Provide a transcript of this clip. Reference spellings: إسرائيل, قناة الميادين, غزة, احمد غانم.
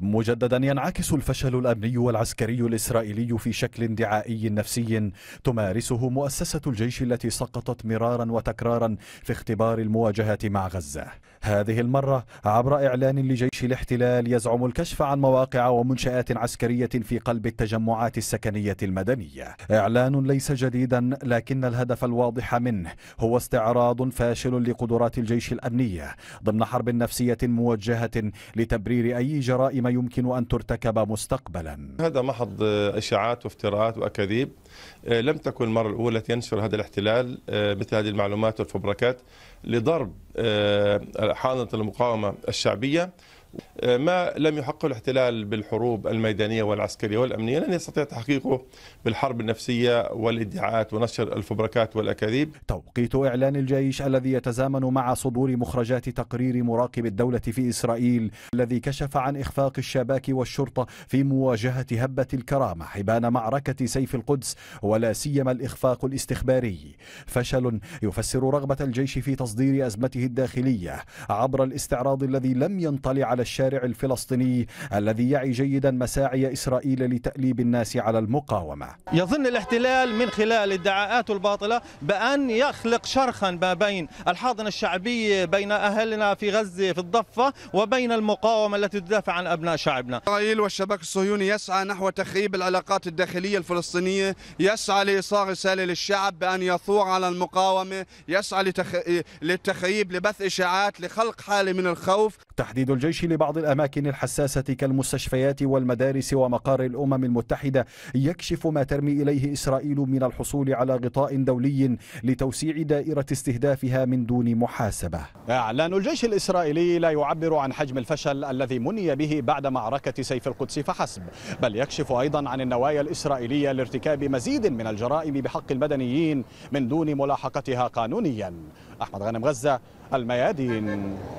مجددا ينعكس الفشل الأمني والعسكري الإسرائيلي في شكل دعائي نفسي تمارسه مؤسسة الجيش التي سقطت مرارا وتكرارا في اختبار المواجهة مع غزة، هذه المرة عبر إعلان لجيش الاحتلال يزعم الكشف عن مواقع ومنشآت عسكرية في قلب التجمعات السكنية المدنية. إعلان ليس جديدا، لكن الهدف الواضح منه هو استعراض فاشل لقدرات الجيش الأمنية ضمن حرب نفسية موجهة لتبرير أي جرائم ما يمكن أن ترتكب مستقبلا. هذا محض إشاعات وافتراءات وأكاذيب، لم تكن المرة الأولى التي ينشر هذا الاحتلال مثل هذه المعلومات والفبركات لضرب حاضنة المقاومة الشعبية. ما لم يحقق الاحتلال بالحروب الميدانية والعسكرية والأمنية لن يستطيع تحقيقه بالحرب النفسية والادعاءات ونشر الفبركات والأكاذيب. توقيت إعلان الجيش الذي يتزامن مع صدور مخرجات تقرير مراقب الدولة في إسرائيل الذي كشف عن إخفاق الشباك والشرطة في مواجهة هبة الكرامة حبان معركة سيف القدس، ولا سيما الإخفاق الاستخباري، فشل يفسر رغبة الجيش في تصدير أزمته الداخلية عبر الاستعراض الذي لم ينطلع على الشارع الفلسطيني الذي يعي جيدا مساعي إسرائيل لتأليب الناس على المقاومة. يظن الاحتلال من خلال ادعاءاته الباطلة بأن يخلق شرخا ما بين الحاضنة الشعبية بين أهلنا في غزة في الضفة وبين المقاومة التي تدافع عن أبناء شعبنا. إسرائيل والشباك الصهيوني يسعى نحو تخريب العلاقات الداخلية الفلسطينية، يسعى لإيصال رسالة للشعب بأن يثور على المقاومة، يسعى للتخريب لبث إشاعات لخلق حالة من الخوف. تحديد الجيش لبعض الأماكن الحساسة كالمستشفيات والمدارس ومقار الأمم المتحدة يكشف ما ترمي إليه إسرائيل من الحصول على غطاء دولي لتوسيع دائرة استهدافها من دون محاسبة. إعلان الجيش الإسرائيلي لا يعبر عن حجم الفشل الذي مني به بعد معركة سيف القدس فحسب، بل يكشف أيضا عن النوايا الإسرائيلية لارتكاب مزيد من الجرائم بحق المدنيين من دون ملاحقتها قانونيا. أحمد غانم، غزة، الميادين.